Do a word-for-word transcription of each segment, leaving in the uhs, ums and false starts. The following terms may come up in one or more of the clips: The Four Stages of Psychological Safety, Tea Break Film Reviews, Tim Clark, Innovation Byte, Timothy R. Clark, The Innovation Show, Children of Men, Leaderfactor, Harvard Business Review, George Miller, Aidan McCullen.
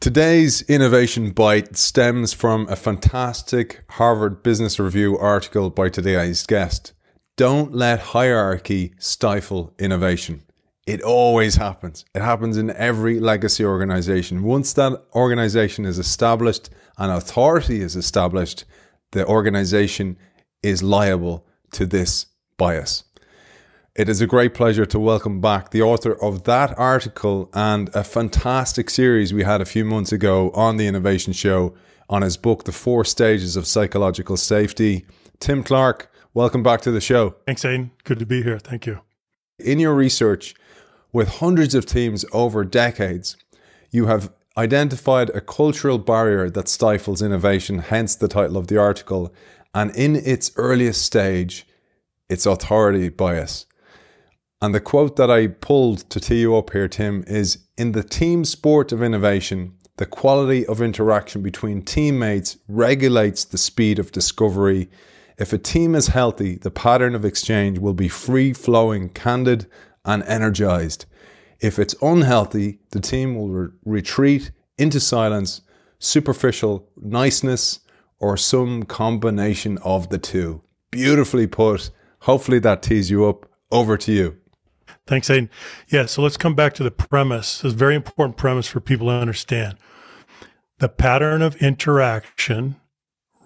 Today's Innovation Bite stems from a fantastic Harvard Business Review article by today's guest. Don't let hierarchy stifle innovation. It always happens. It happens in every legacy organization. Once that organization is established and authority is established, the organization is liable to this bias. It is a great pleasure to welcome back the author of that article and a fantastic series we had a few months ago on The Innovation Show on his book, The Four Stages of Psychological Safety. Tim Clark, welcome back to the show. Thanks, Aidan. Good to be here. Thank you. In your research with hundreds of teams over decades, you have identified a cultural barrier that stifles innovation, hence the title of the article. And in its earliest stage, it's authority bias. And the quote that I pulled to tee you up here, Tim, is, "In the team sport of innovation, the quality of interaction between teammates regulates the speed of discovery. If a team is healthy, the pattern of exchange will be free-flowing, candid, and energized. If it's unhealthy, the team will re retreat into silence, superficial niceness, or some combination of the two." Beautifully put. Hopefully that tees you up. Over to you. Thanks, Aidan. Yeah, so let's come back to the premise. This is a very important premise for people to understand. The pattern of interaction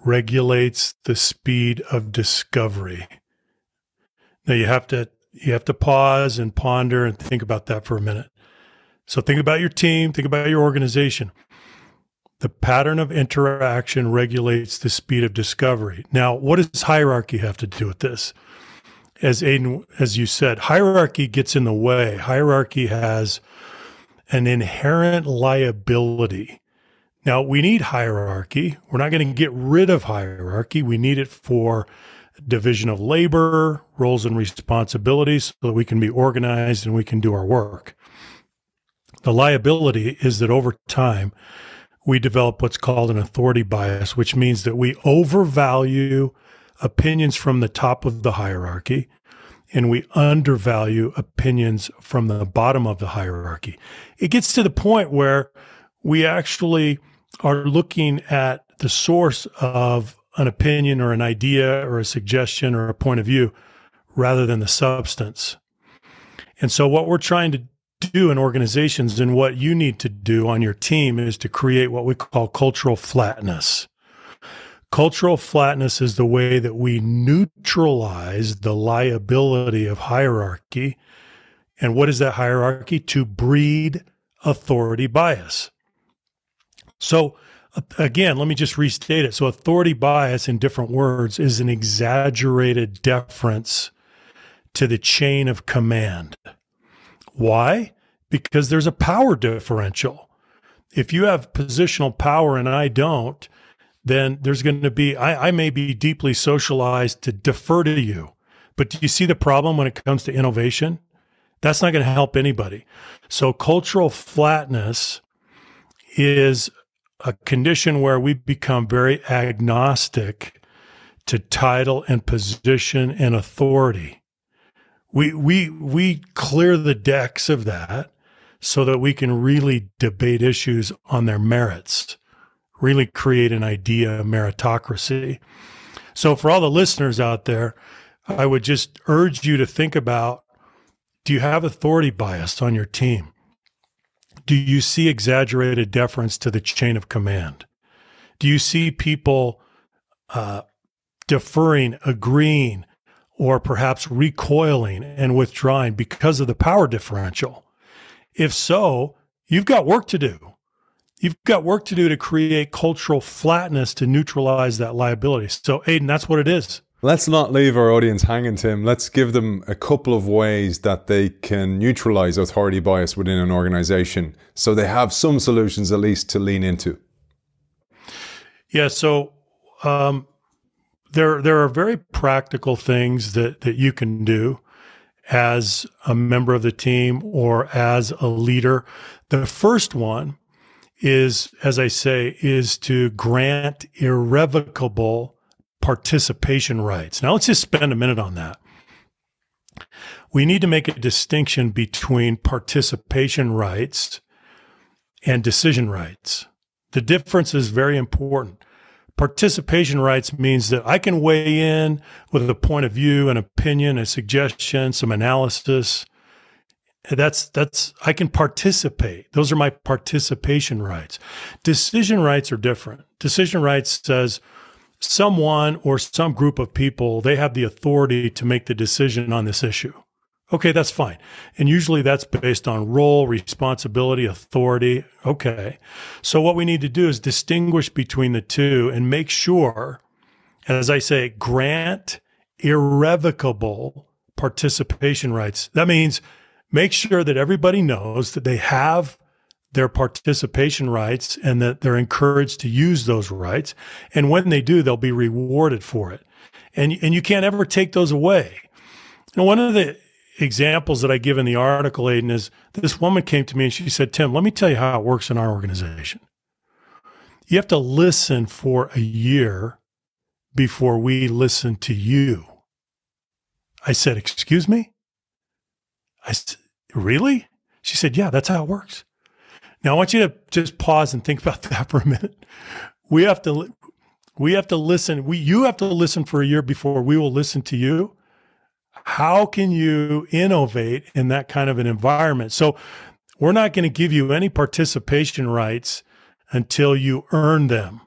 regulates the speed of discovery. Now you have to you have to pause and ponder and think about that for a minute. So think about your team, think about your organization. The pattern of interaction regulates the speed of discovery. Now, what does hierarchy have to do with this? As Aidan, as you said, hierarchy gets in the way. Hierarchy has an inherent liability. Now, we need hierarchy. We're not going to get rid of hierarchy. We need it for division of labor, roles and responsibilities, so that we can be organized and we can do our work. The liability is that over time, we develop what's called an authority bias, which means that we overvalue opinions from the top of the hierarchy, and we undervalue opinions from the bottom of the hierarchy. It gets to the point where we actually are looking at the source of an opinion or an idea or a suggestion or a point of view rather than the substance. And so what we're trying to do in organizations and what you need to do on your team is to create what we call cultural flatness. Cultural flatness is the way that we neutralize the liability of hierarchy. And what is that hierarchy? To breed authority bias. So again, let me just restate it. So authority bias, in different words, is an exaggerated deference to the chain of command. Why? Because there's a power differential. If you have positional power and I don't, then there's going to be, I, I may be deeply socialized to defer to you. But do you see the problem when it comes to innovation? That's not going to help anybody. So cultural flatness is a condition where we become very agnostic to title and position and authority. We, we, we clear the decks of that so that we can really debate issues on their merits, really create an idea of meritocracy. So for all the listeners out there, I would just urge you to think about, do you have authority bias on your team? Do you see exaggerated deference to the chain of command? Do you see people uh, deferring, agreeing, or perhaps recoiling and withdrawing because of the power differential? If so, you've got work to do. You've got work to do to create cultural flatness to neutralize that liability. So Aidan, that's what it is. Let's not leave our audience hanging, Tim. Let's give them a couple of ways that they can neutralize authority bias within an organization so they have some solutions at least to lean into. Yeah, so um, there, there are very practical things that, that you can do as a member of the team or as a leader. The first one is, as I say, is to grant irrevocable participation rights. Now let's just spend a minute on that. We need to make a distinction between participation rights and decision rights. The difference is very important. Participation rights means that I can weigh in with a point of view, an opinion, a suggestion, some analysis. That's, that's, I can participate. Those are my participation rights. Decision rights are different. Decision rights says someone or some group of people, they have the authority to make the decision on this issue. Okay, that's fine. And usually that's based on role, responsibility, authority. Okay. So what we need to do is distinguish between the two and make sure, as I say, grant irrevocable participation rights. That means make sure that everybody knows that they have their participation rights and that they're encouraged to use those rights. And when they do, they'll be rewarded for it. And, and you can't ever take those away. And one of the examples that I give in the article, Aidan, is this woman came to me and she said, Tim, let me tell you how it works in our organization. You have to listen for a year before we listen to you. I said, excuse me? I said, really? She said, yeah, that's how it works. Now I want you to just pause and think about that for a minute. We have to, we have to listen. We, you have to listen for a year before we will listen to you. How can you innovate in that kind of an environment? So we're not going to give you any participation rights until you earn them.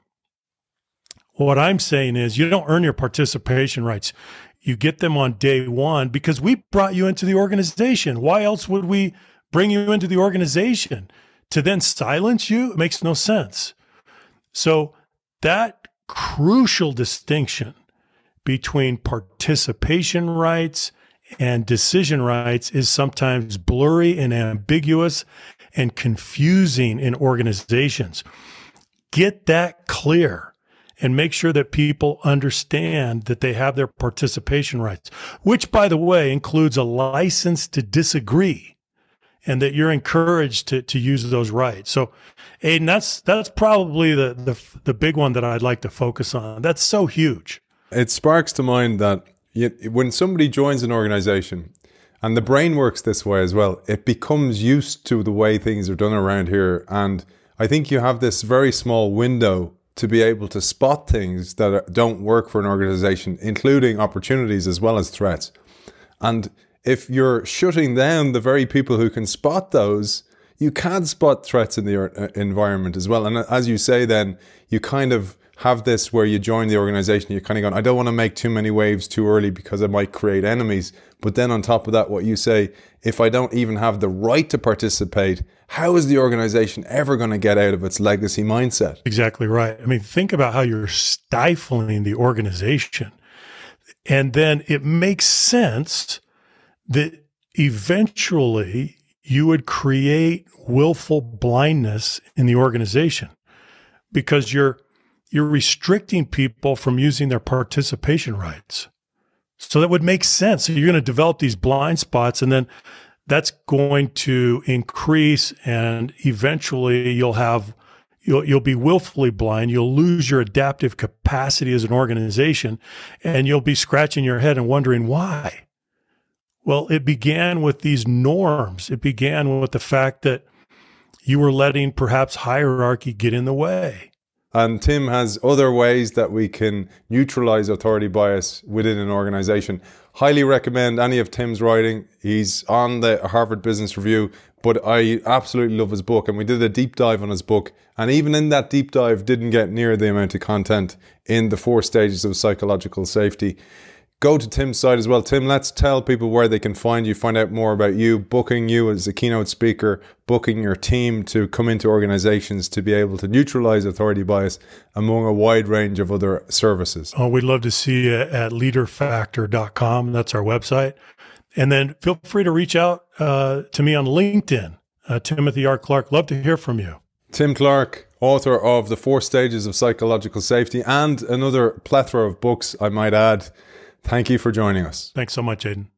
What I'm saying is you don't earn your participation rights. You get them on day one because we brought you into the organization. Why else would we bring you into the organization? To then silence you? It makes no sense. So that crucial distinction between participation rights and decision rights is sometimes blurry and ambiguous and confusing in organizations. Get that clear and make sure that people understand that they have their participation rights, which, by the way, includes a license to disagree and that you're encouraged to, to use those rights. So, Aidan, that's, that's probably the, the, the big one that I'd like to focus on. That's so huge. It sparks to mind that when somebody joins an organization, and the brain works this way as well, it becomes used to the way things are done around here. And I think you have this very small window to be able to spot things that don't work for an organization, including opportunities as well as threats. And if you're shutting down the very people who can spot those, you can spot threats in the environment as well. And as you say, then you kind of have this where you join the organization, you're kind of going, I don't want to make too many waves too early because I might create enemies. But then on top of that, what you say, if I don't even have the right to participate, how is the organization ever going to get out of its legacy mindset? Exactly right. I mean, think about how you're stifling the organization. And then it makes sense that eventually you would create willful blindness in the organization because you're You're restricting people from using their participation rights. So that would make sense. So you're going to develop these blind spots, and then that's going to increase, and eventually you'll have, you'll, you'll be willfully blind. You'll lose your adaptive capacity as an organization, and you'll be scratching your head and wondering why. Well, it began with these norms. It began with the fact that you were letting perhaps hierarchy get in the way. And Tim has other ways that we can neutralize authority bias within an organization. Highly recommend any of Tim's writing. He's on the Harvard Business Review, but I absolutely love his book. And we did a deep dive on his book. And even in that deep dive, didn't get near the amount of content in The Four Stages of Psychological Safety. Go to Tim's site as well. Tim, let's tell people where they can find you, find out more about you, booking you as a keynote speaker, booking your team to come into organizations to be able to neutralize authority bias among a wide range of other services. Oh, we'd love to see you at leader factor dot com. That's our website. And then feel free to reach out uh, to me on LinkedIn. Uh, Timothy R. Clark, love to hear from you. Tim Clark, author of The Four Stages of Psychological Safety and another plethora of books, I might add. Thank you for joining us. Thanks so much, Aidan.